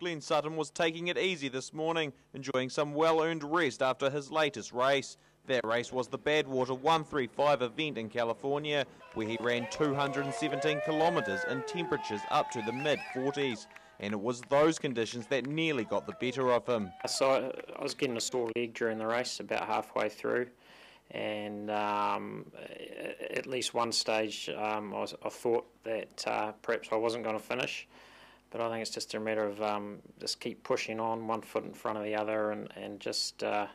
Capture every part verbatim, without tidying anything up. Glenn Sutton was taking it easy this morning, enjoying some well-earned rest after his latest race. That race was the Badwater one thirty-five event in California, where he ran two hundred seventeen kilometres in temperatures up to the mid forties. And it was those conditions that nearly got the better of him. So I was getting a sore leg during the race about halfway through, and um, at least one stage um, I, was, I thought that uh, perhaps I wasn't going to finish. But I think it's just a matter of um, just keep pushing on, one foot in front of the other, and, and just uh,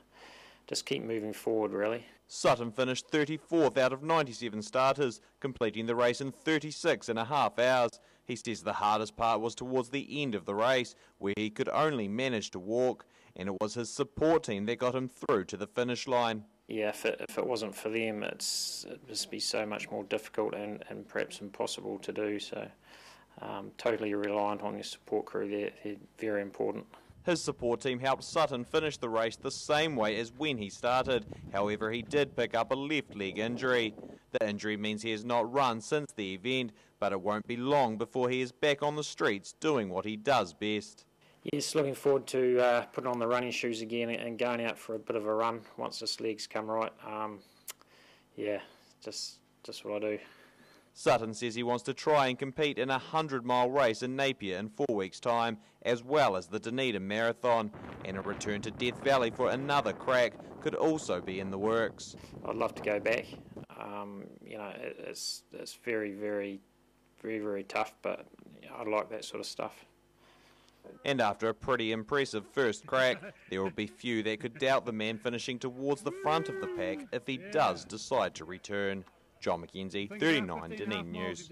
just keep moving forward, really. Sutton finished thirty-fourth out of ninety-seven starters, completing the race in thirty-six and a half hours. He says the hardest part was towards the end of the race, where he could only manage to walk, and it was his support team that got him through to the finish line. Yeah, if it, if it wasn't for them, it's, it'd just be so much more difficult and, and perhaps impossible to do, so... Um, totally reliant on your support crew, they're, they're very important. His support team helped Sutton finish the race the same way as when he started. However, he did pick up a left leg injury. The injury means he has not run since the event, but it won't be long before he is back on the streets doing what he does best. Yes, looking forward to uh, putting on the running shoes again and going out for a bit of a run once this leg's come right. Um, yeah, just just what I do. Sutton says he wants to try and compete in a hundred mile race in Napier in four weeks' time, as well as the Dunedin Marathon, and a return to Death Valley for another crack could also be in the works. I'd love to go back. Um, you know, it, it's it's very, very, very, very tough, but you know, I like that sort of stuff. And after a pretty impressive first crack, there will be few that could doubt the man finishing towards the front of the pack if he yeah. does decide to return. John McKenzie, thirty-nine, Dunedin News.